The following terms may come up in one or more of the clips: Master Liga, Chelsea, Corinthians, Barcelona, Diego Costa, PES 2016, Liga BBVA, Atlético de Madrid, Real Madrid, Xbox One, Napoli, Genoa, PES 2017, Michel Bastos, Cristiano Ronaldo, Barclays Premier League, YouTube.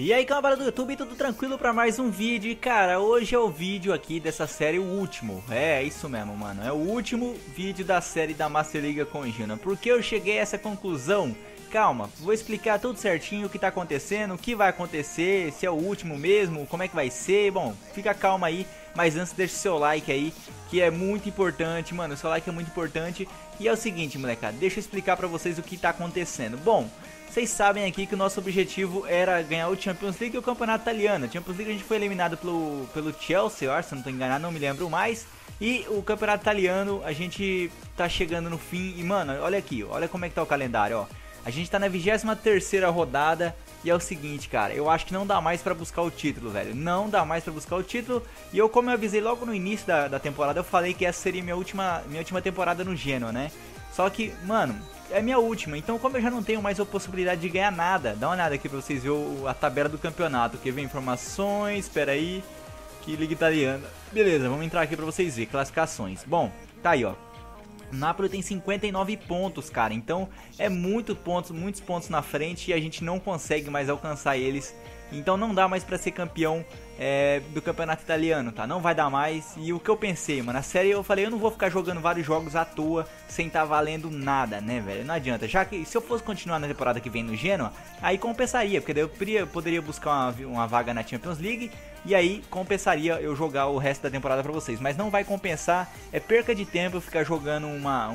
E aí, galera do YouTube, tudo tranquilo pra mais um vídeo? E, cara, hoje é o vídeo aqui dessa série, o último. É isso mesmo, mano, é o último vídeo da série da Master League Conjuna. Por que eu cheguei a essa conclusão? Calma, vou explicar tudo certinho o que tá acontecendo, o que vai acontecer, se é o último mesmo, como é que vai ser. Bom, fica calma aí, mas antes deixa o seu like aí, que é muito importante, mano, o seu like é muito importante. E é o seguinte, molecada, deixa eu explicar pra vocês o que tá acontecendo. Bom, vocês sabem aqui que o nosso objetivo era ganhar o Champions League e o Campeonato Italiano. A Champions League a gente foi eliminado pelo Chelsea, se eu não tô enganado, não me lembro mais. E o Campeonato Italiano a gente tá chegando no fim e, mano, olha aqui, olha como é que tá o calendário, ó. A gente tá na 23ª rodada e é o seguinte, cara, eu acho que não dá mais pra buscar o título, velho. Não dá mais pra buscar o título. E eu, como eu avisei logo no início da temporada, eu falei que essa seria minha última temporada no Genoa, né? Só que, mano, é minha última. Então, como eu já não tenho mais a possibilidade de ganhar nada, dá uma olhada aqui pra vocês verem a tabela do campeonato. Que vem informações, espera aí, que liga italiana. Beleza, vamos entrar aqui pra vocês verem, classificações. Bom, tá aí, ó. Napoli tem 59 pontos, cara, então é muitos pontos na frente e a gente não consegue mais alcançar eles. Então não dá mais pra ser campeão do campeonato italiano, tá? Não vai dar mais. E o que eu pensei, mano, na série eu falei, eu não vou ficar jogando vários jogos à toa sem tá valendo nada, né, velho? Não adianta, já que se eu fosse continuar na temporada que vem no Genoa, aí compensaria, porque daí eu poderia buscar uma vaga na Champions League e aí compensaria eu jogar o resto da temporada pra vocês. Mas não vai compensar, é perca de tempo eu ficar jogando uma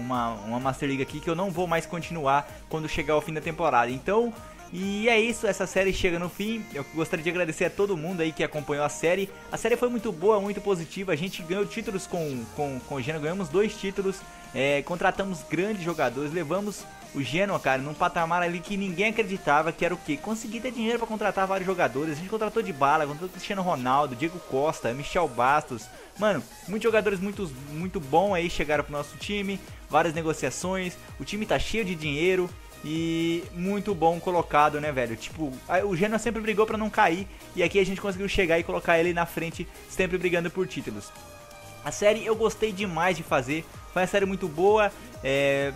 Master League aqui que eu não vou mais continuar quando chegar ao fim da temporada. Então... E é isso, essa série chega no fim. Eu gostaria de agradecer a todo mundo aí que acompanhou a série. A série foi muito boa, muito positiva. A gente ganhou títulos com o Genoa, ganhamos 2 títulos. Contratamos grandes jogadores, levamos o Genoa, cara, num patamar ali que ninguém acreditava, que era o quê? Conseguir ter dinheiro pra contratar vários jogadores. A gente contratou de bala, contratou Cristiano Ronaldo, Diego Costa, Michel Bastos. Mano, muitos jogadores muito bons aí chegaram pro nosso time. Várias negociações, o time tá cheio de dinheiro. E muito bom colocado, né, velho? Tipo, o Genoa sempre brigou pra não cair. E aqui a gente conseguiu chegar e colocar ele na frente, sempre brigando por títulos. A série eu gostei demais de fazer. Foi uma série muito boa.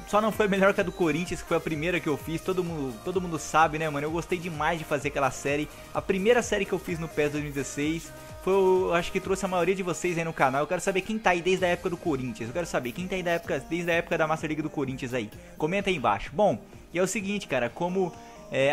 Só não foi melhor que a do Corinthians, que foi a primeira que eu fiz. Todo mundo sabe, né, mano? Eu gostei demais de fazer aquela série. A primeira série que eu fiz no PES 2016... Eu acho que trouxe a maioria de vocês aí no canal. Eu quero saber quem tá aí desde a época do Corinthians. Eu quero saber quem tá aí desde a época da Master League do Corinthians aí. Comenta aí embaixo. Bom, e é o seguinte, cara, como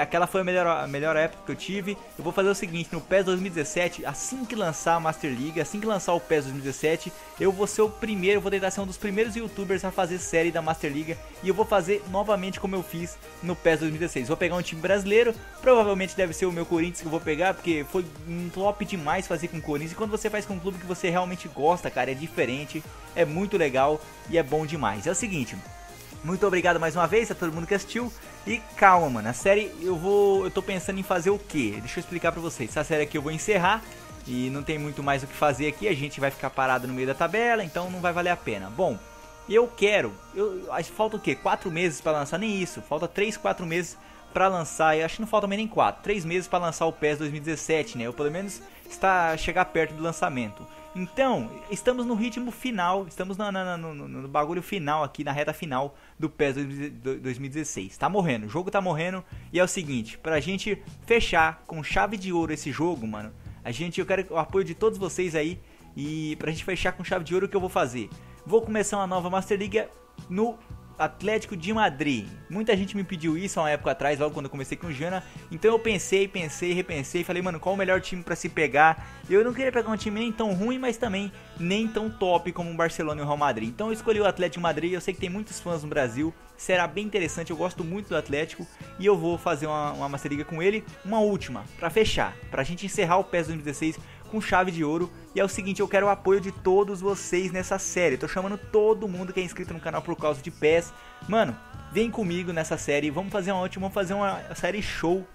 aquela foi a melhor época que eu tive, eu vou fazer o seguinte, no PES 2017, assim que lançar a Master League, assim que lançar o PES 2017, eu vou ser o primeiro, vou tentar ser um dos primeiros youtubers a fazer série da Master League, e eu vou fazer novamente como eu fiz no PES 2016, vou pegar um time brasileiro, provavelmente deve ser o meu Corinthians que eu vou pegar, porque foi um top demais fazer com o Corinthians, e quando você faz com um clube que você realmente gosta, cara, é diferente, é muito legal e é bom demais. É o seguinte, muito obrigado mais uma vez a todo mundo que assistiu. E calma, mano, a série eu tô pensando em fazer o quê? Deixa eu explicar pra vocês. Essa série aqui eu vou encerrar e não tem muito mais o que fazer aqui. A gente vai ficar parado no meio da tabela, então não vai valer a pena. Bom, eu quero... falta o quê? 4 meses pra lançar? Nem isso. Falta 3, 4 meses pra lançar. Eu acho que não falta nem 4. 3 meses pra lançar o PES 2017, né? Eu pelo menos chegar perto do lançamento. Então, estamos no ritmo final, estamos no bagulho final aqui, na reta final do PES 2016. Tá morrendo, o jogo tá morrendo e é o seguinte, pra gente fechar com chave de ouro esse jogo, mano, eu quero o apoio de todos vocês aí e pra gente fechar com chave de ouro o que eu vou fazer? Vou começar uma nova Master League no Atlético de Madrid. Muita gente me pediu isso há uma época atrás, logo quando eu comecei com o Jana. Então eu pensei, repensei, falei, mano, qual o melhor time pra se pegar? Eu não queria pegar um time nem tão ruim, mas também nem tão top como o Barcelona e o Real Madrid. Então eu escolhi o Atlético de Madrid, eu sei que tem muitos fãs no Brasil, será bem interessante, eu gosto muito do Atlético. E eu vou fazer uma Master League com ele, uma última, pra fechar, pra gente encerrar o PES 2016 com chave de ouro. E é o seguinte, eu quero o apoio de todos vocês nessa série. Eu tô chamando todo mundo que é inscrito no canal por causa de PES. Mano, vem comigo nessa série. Vamos fazer uma última, vamos fazer uma série show.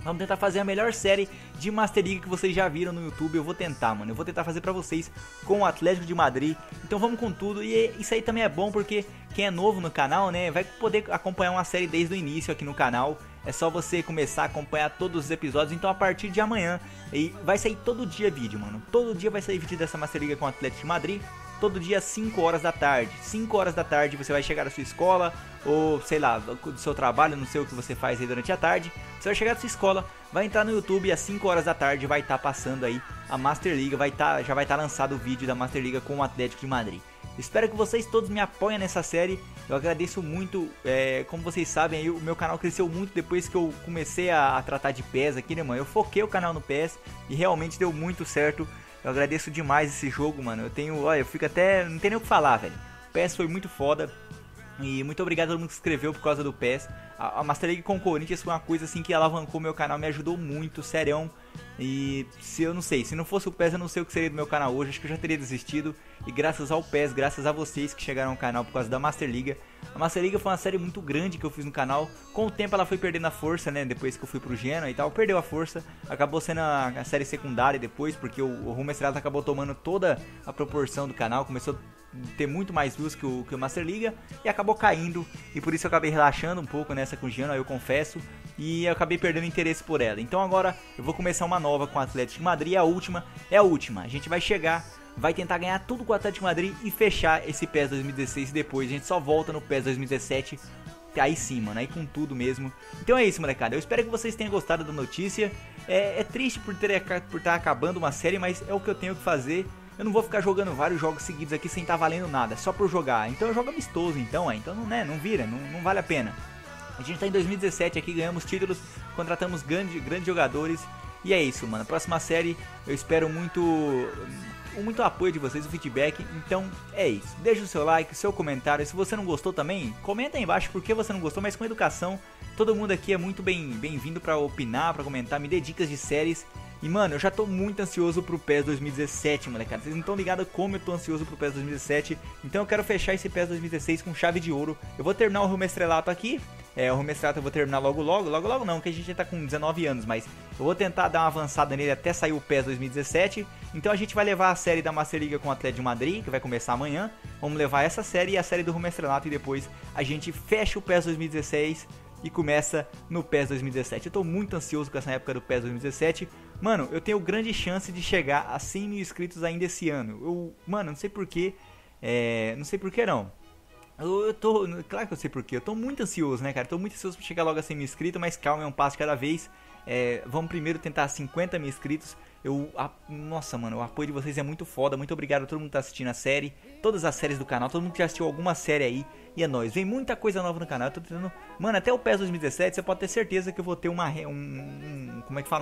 Vamos tentar fazer a melhor série de Master League que vocês já viram no YouTube. Eu vou tentar, mano. Eu vou tentar fazer pra vocês com o Atlético de Madrid. Então vamos com tudo. E isso aí também é bom porque quem é novo no canal, né, vai poder acompanhar uma série desde o início aqui no canal. É só você começar a acompanhar todos os episódios. Então a partir de amanhã, e vai sair todo dia vídeo, mano. Todo dia vai sair vídeo dessa Master League com o Atlético de Madrid. todo dia às 5 horas da tarde. 5 horas da tarde você vai chegar da sua escola, ou sei lá, do seu trabalho, não sei o que você faz aí durante a tarde. Você vai chegar da sua escola, vai entrar no YouTube e às 5 horas da tarde vai estar passando aí a Master League, já vai estar lançado o vídeo da Master League com o Atlético de Madrid. Espero que vocês todos me apoiem nessa série, eu agradeço muito, como vocês sabem, aí, o meu canal cresceu muito depois que eu comecei a tratar de PES aqui, né, mano? Eu foquei o canal no PES e realmente deu muito certo, eu agradeço demais esse jogo, mano, olha, eu fico até, não tem nem o que falar, velho, o PES foi muito foda e muito obrigado a todo mundo que se inscreveu por causa do PES, a Master League com o Corinthians foi uma coisa assim que alavancou meu canal, me ajudou muito, serião. E se não fosse o PES eu não sei o que seria do meu canal hoje, acho que eu já teria desistido. E graças ao PES, graças a vocês que chegaram ao canal por causa da Master League. A Master League foi uma série muito grande que eu fiz no canal. Com o tempo ela foi perdendo a força, né, depois que eu fui pro Genoa e tal, perdeu a força. Acabou sendo a série secundária depois, porque o Rumo Estrela acabou tomando toda a proporção do canal. Começou a ter muito mais luz que o Master League e acabou caindo. E por isso eu acabei relaxando um pouco nessa com o Genoa, eu confesso. E eu acabei perdendo interesse por ela. Então agora eu vou começar uma nova com o Atlético de Madrid, é a última, a gente vai chegar, vai tentar ganhar tudo com o Atlético de Madrid e fechar esse PES 2016 e depois a gente só volta no PES 2017, aí sim, mano, aí com tudo mesmo. Então é isso, molecada, eu espero que vocês tenham gostado da notícia, é triste por estar acabando uma série, mas é o que eu tenho que fazer, eu não vou ficar jogando vários jogos seguidos aqui sem estar valendo nada, só por jogar, então eu jogo amistoso, então não vira, não vale a pena. A gente tá em 2017 aqui, ganhamos títulos, contratamos grandes jogadores. E é isso, mano. Próxima série, eu espero muito apoio de vocês, o feedback. Então, é isso. Deixa o seu like, o seu comentário. Se você não gostou também, comenta aí embaixo por que você não gostou, mas com educação. Todo mundo aqui é muito bem-vindo pra opinar, pra comentar, me dê dicas de séries. E, mano, eu já tô muito ansioso pro PES 2017, molecada. Vocês não estão ligados como eu tô ansioso pro PES 2017. Então eu quero fechar esse PES 2016 com chave de ouro. Eu vou terminar o Rumo Estrelato aqui. O Rumo Estrelato eu vou terminar logo não, que a gente já tá com 19 anos, mas eu vou tentar dar uma avançada nele até sair o PES 2017. Então a gente vai levar a série da Master League com o Atlético de Madrid, que vai começar amanhã. Vamos levar essa série e a série do Rumo Estrelato e depois a gente fecha o PES 2016 e começa no PES 2017. Eu tô muito ansioso com essa época do PES 2017. Mano, eu tenho grande chance de chegar a 100 mil inscritos ainda esse ano. Mano, não sei porquê, não sei porquê não. Eu tô, claro que eu sei porquê, eu tô muito ansioso, né, cara? Eu tô muito ansioso pra chegar logo a 100 mil inscritos, mas calma, é um passo cada vez. Vamos primeiro tentar 50 mil inscritos. Nossa, mano, o apoio de vocês é muito foda. Muito obrigado a todo mundo que tá assistindo a série, todas as séries do canal, todo mundo que já assistiu alguma série aí. E é nóis, vem muita coisa nova no canal. Eu tô tentando, mano, até o PES 2017 você pode ter certeza que eu vou ter um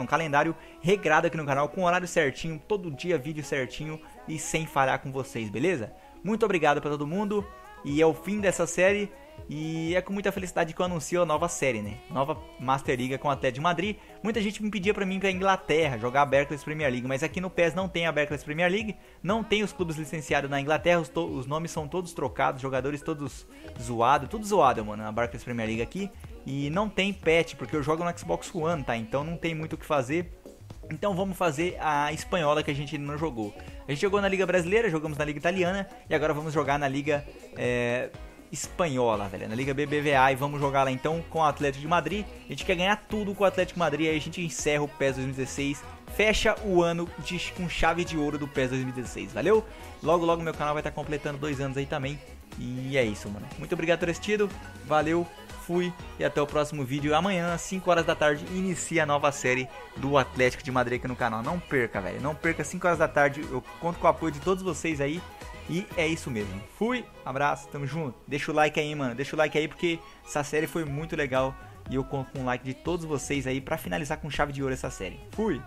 calendário regrado aqui no canal, com horário certinho, todo dia vídeo certinho e sem falhar com vocês, beleza? Muito obrigado pra todo mundo e é o fim dessa série. E é com muita felicidade que eu anuncio a nova série, né? Nova Master League com o Atlético de Madrid. Muita gente me pedia pra mim ir pra Inglaterra jogar a Barclays Premier League, mas aqui no PES não tem a Barclays Premier League, não tem os clubes licenciados na Inglaterra, os nomes são todos trocados, jogadores todos zoados, tudo zoado, mano, na Barclays Premier League aqui. E não tem patch, porque eu jogo no Xbox One, tá? Então não tem muito o que fazer. Então vamos fazer a espanhola que a gente ainda não jogou. A gente jogou na Liga Brasileira, jogamos na Liga Italiana e agora vamos jogar na Liga... espanhola, velho, na Liga BBVA, e vamos jogar lá então com o Atlético de Madrid. A gente quer ganhar tudo com o Atlético de Madrid, aí a gente encerra o PES 2016, fecha o ano com chave de ouro do PES 2016, valeu? Logo meu canal vai estar completando 2 anos aí também, e é isso, mano. Muito obrigado por ter assistido, valeu, fui, e até o próximo vídeo. Amanhã, às 5 horas da tarde, inicia a nova série do Atlético de Madrid aqui no canal. Não perca, velho, não perca, 5 horas da tarde, eu conto com o apoio de todos vocês aí. E é isso mesmo, fui, abraço, tamo junto, deixa o like aí, mano, deixa o like aí porque essa série foi muito legal e eu conto com o like de todos vocês aí pra finalizar com chave de ouro essa série, fui!